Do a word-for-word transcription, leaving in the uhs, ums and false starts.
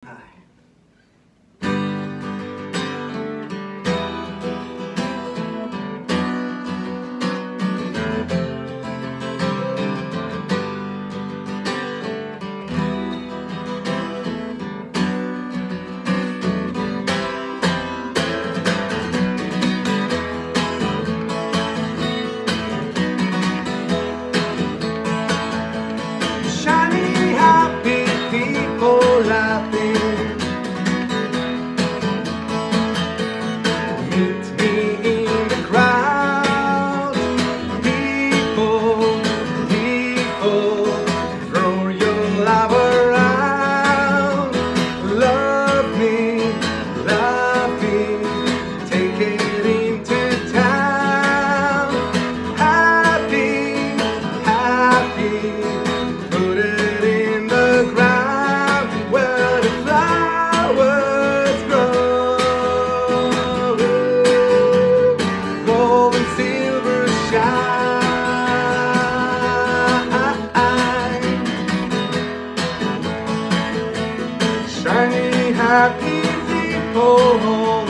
Shiny, happy people.